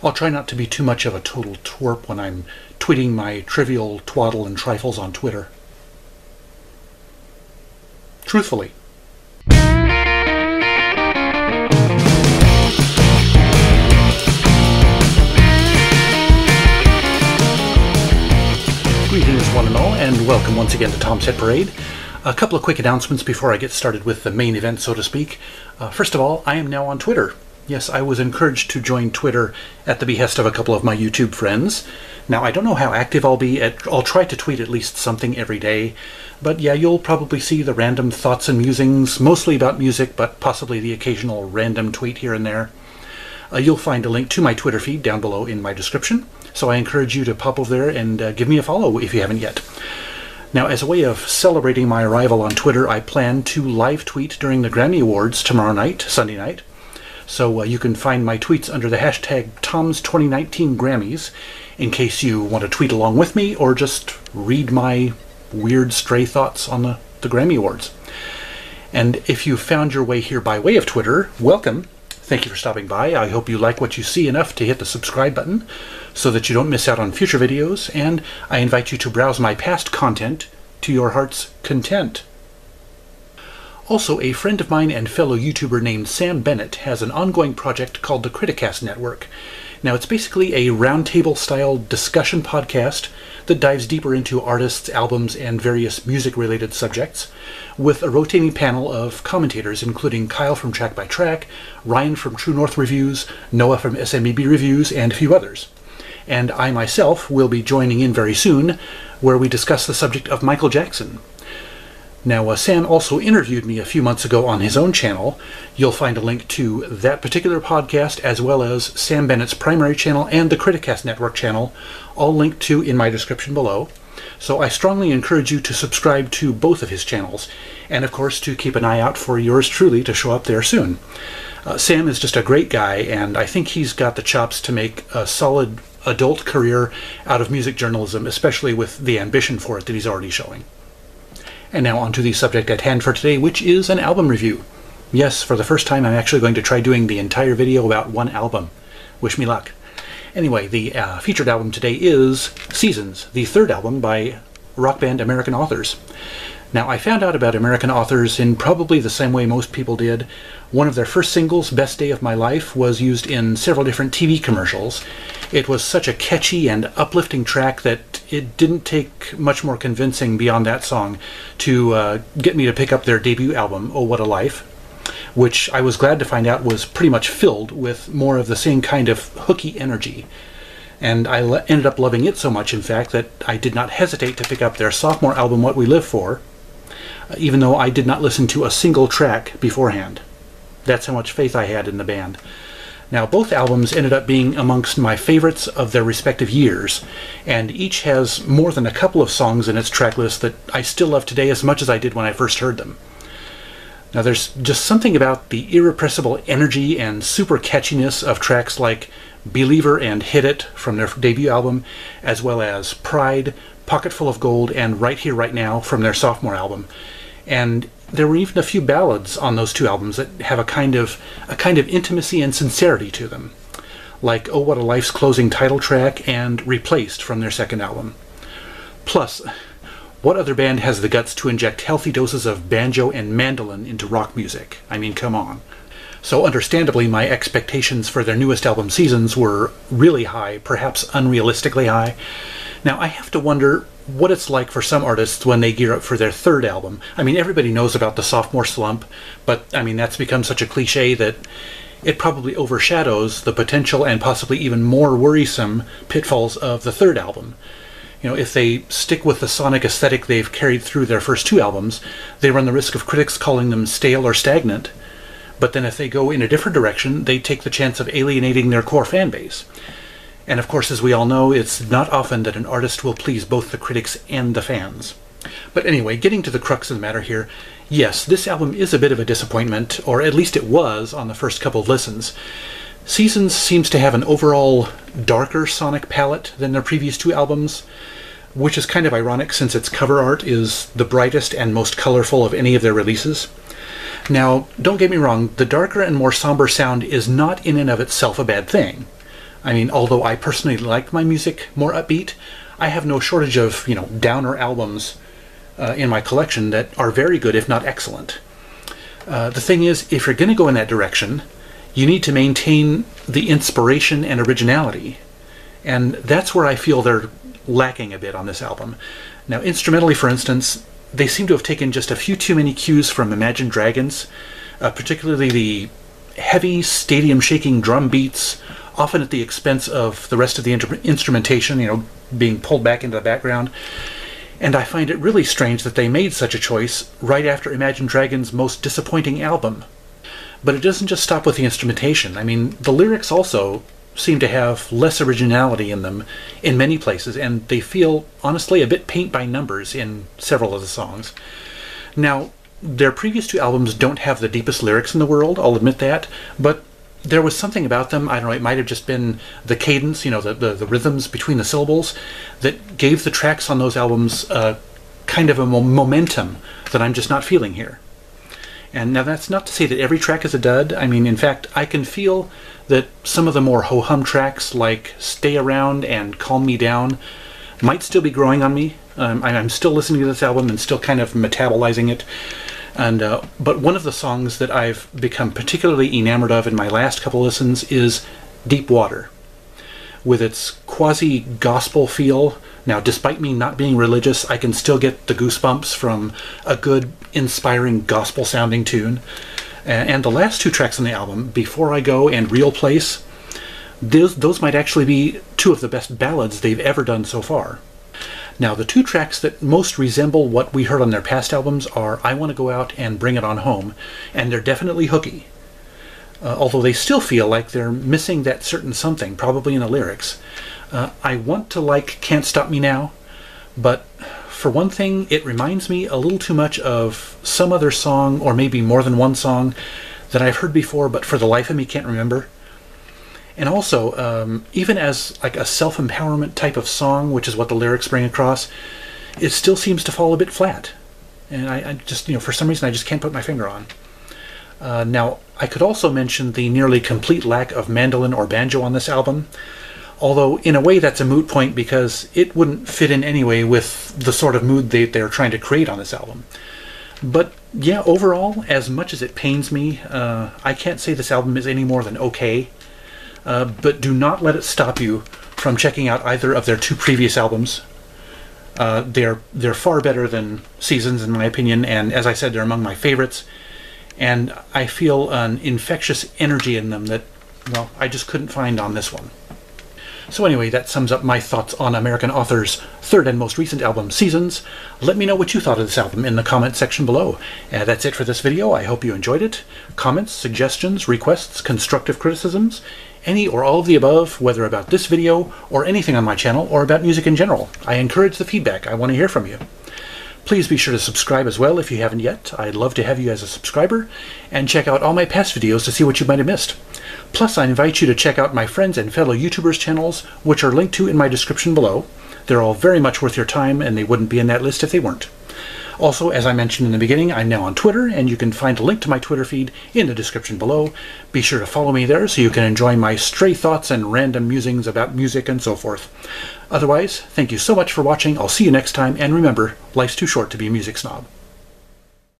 I'll try not to be too much of a total twerp when I'm tweeting my trivial twaddle and trifles on Twitter. Truthfully. Greetings one and all, and welcome once again to Tom's Hit Parade. A couple of quick announcements before I get started with the main event, so to speak. First of all, I am now on Twitter. Yes, I was encouraged to join Twitter at the behest of a couple of my YouTube friends. Now, I don't know how active I'll be. I'll try to tweet at least something every day. But yeah, you'll probably see the random thoughts and musings, mostly about music, but possibly the occasional random tweet here and there. You'll find a link to my Twitter feed down below in my description. So I encourage you to pop over there and give me a follow if you haven't yet. Now, as a way of celebrating my arrival on Twitter, I plan to live tweet during the Grammy Awards tomorrow night, Sunday night. So you can find my tweets under the hashtag Tom's2019Grammys in case you want to tweet along with me or just read my weird stray thoughts on the Grammy Awards. And if you found your way here by way of Twitter, welcome. Thank you for stopping by. I hope you like what you see enough to hit the subscribe button so that you don't miss out on future videos, and I invite you to browse my past content to your heart's content. Also, a friend of mine and fellow YouTuber named Sam Bennett has an ongoing project called the Criticast Network. Now, it's basically a roundtable-style discussion podcast that dives deeper into artists, albums, and various music-related subjects, with a rotating panel of commentators including Kyle from Track by Track, Ryan from True North Reviews, Noah from SMEB Reviews, and a few others. And I myself will be joining in very soon, where we discuss the subject of Michael Jackson. Now, Sam also interviewed me a few months ago on his own channel. You'll find a link to that particular podcast, as well as Sam Bennett's primary channel and the Criticast Network channel, all linked to in my description below. So I strongly encourage you to subscribe to both of his channels, and of course to keep an eye out for yours truly to show up there soon. Sam is just a great guy, and I think he's got the chops to make a solid adult career out of music journalism, especially with the ambition for it that he's already showing. And now onto the subject at hand for today, which is an album review. Yes, for the first time I'm actually going to try doing the entire video about one album. Wish me luck. Anyway, the featured album today is Seasons, the third album by rock band American Authors. Now, I found out about American Authors in probably the same way most people did. One of their first singles, Best Day of My Life, was used in several different TV commercials. It was such a catchy and uplifting track that it didn't take much more convincing beyond that song to get me to pick up their debut album, Oh What a Life, which I was glad to find out was pretty much filled with more of the same kind of hooky energy. And I ended up loving it so much, in fact, that I did not hesitate to pick up their sophomore album, What We Live For, even though I did not listen to a single track beforehand. That's how much faith I had in the band. Now, both albums ended up being amongst my favorites of their respective years, and each has more than a couple of songs in its track list that I still love today as much as I did when I first heard them. Now, there's just something about the irrepressible energy and super catchiness of tracks like Believer and Hit It from their debut album, as well as Pride, Pocketful of Gold, and Right Here Right Now from their sophomore album. And there were even a few ballads on those two albums that have a kind of intimacy and sincerity to them, like Oh What a Life's closing title track and Replaced from their second album. Plus, what other band has the guts to inject healthy doses of banjo and mandolin into rock music? I mean, come on. So understandably, my expectations for their newest album, Seasons, were really high, perhaps unrealistically high. Now, I have to wonder what it's like for some artists when they gear up for their third album. I mean, everybody knows about the sophomore slump, but I mean, that's become such a cliche that it probably overshadows the potential and possibly even more worrisome pitfalls of the third album. You know, if they stick with the sonic aesthetic they've carried through their first two albums, they run the risk of critics calling them stale or stagnant. But then if they go in a different direction, they take the chance of alienating their core fan base. And of course, as we all know, it's not often that an artist will please both the critics and the fans. But anyway, getting to the crux of the matter here, yes, this album is a bit of a disappointment, or at least it was on the first couple of listens. Seasons seems to have an overall darker sonic palette than their previous two albums, which is kind of ironic since its cover art is the brightest and most colorful of any of their releases. Now, don't get me wrong, the darker and more somber sound is not in and of itself a bad thing. I mean, although I personally like my music more upbeat, I have no shortage of, you know, downer albums in my collection that are very good, if not excellent. The thing is, if you're going to go in that direction, you need to maintain the inspiration and originality. And that's where I feel they're lacking a bit on this album. Now, instrumentally, for instance, they seem to have taken just a few too many cues from Imagine Dragons, particularly the heavy, stadium-shaking drum beats, often at the expense of the rest of the instrumentation, you know, being pulled back into the background. And I find it really strange that they made such a choice right after Imagine Dragons' most disappointing album. But it doesn't just stop with the instrumentation. I mean, the lyrics also seem to have less originality in them in many places, and they feel, honestly, a bit paint by numbers in several of the songs. Now, their previous two albums don't have the deepest lyrics in the world, I'll admit that, but there was something about them, I don't know, it might have just been the cadence, you know, the rhythms between the syllables, that gave the tracks on those albums kind of a momentum that I'm just not feeling here. And now that's not to say that every track is a dud. I mean, in fact, I can feel that some of the more ho-hum tracks like Stay Around and Calm Me Down might still be growing on me. I'm still listening to this album and still kind of metabolizing it. And but one of the songs that I've become particularly enamored of in my last couple listens is Deep Water, with its quasi-gospel feel. Now, despite me not being religious, I can still get the goosebumps from a good, inspiring gospel-sounding tune. And the last two tracks on the album, Before I Go and Real Place, those might actually be two of the best ballads they've ever done so far. Now, the two tracks that most resemble what we heard on their past albums are I Want to Go Out and Bring It On Home, and they're definitely hooky. Although they still feel like they're missing that certain something, probably in the lyrics. I want to like Can't Stop Me Now, but for one thing, it reminds me a little too much of some other song, or maybe more than one song, that I've heard before, but for the life of me can't remember. And also, even as like a self-empowerment type of song, which is what the lyrics bring across, it still seems to fall a bit flat. And I just, you know, for some reason I just can't put my finger on. Now, I could also mention the nearly complete lack of mandolin or banjo on this album, although in a way that's a moot point because it wouldn't fit in anyway with the sort of mood they're trying to create on this album. But yeah, overall, as much as it pains me, I can't say this album is any more than okay, but do not let it stop you from checking out either of their two previous albums. They're far better than Seasons, in my opinion, and as I said, they're among my favorites. And I feel an infectious energy in them that, well, I just couldn't find on this one. So anyway, that sums up my thoughts on American Authors' third and most recent album, Seasons. Let me know what you thought of this album in the comments section below. That's it for this video. I hope you enjoyed it. Comments, suggestions, requests, constructive criticisms, any or all of the above, whether about this video or anything on my channel or about music in general. I encourage the feedback. I want to hear from you. Please be sure to subscribe as well if you haven't yet. I'd love to have you as a subscriber, and check out all my past videos to see what you might have missed. Plus, I invite you to check out my friends and fellow YouTubers' channels, which are linked to in my description below. They're all very much worth your time, and they wouldn't be in that list if they weren't. Also, as I mentioned in the beginning, I'm now on Twitter, and you can find a link to my Twitter feed in the description below. Be sure to follow me there so you can enjoy my stray thoughts and random musings about music and so forth. Otherwise, thank you so much for watching. I'll see you next time, and remember, life's too short to be a music snob.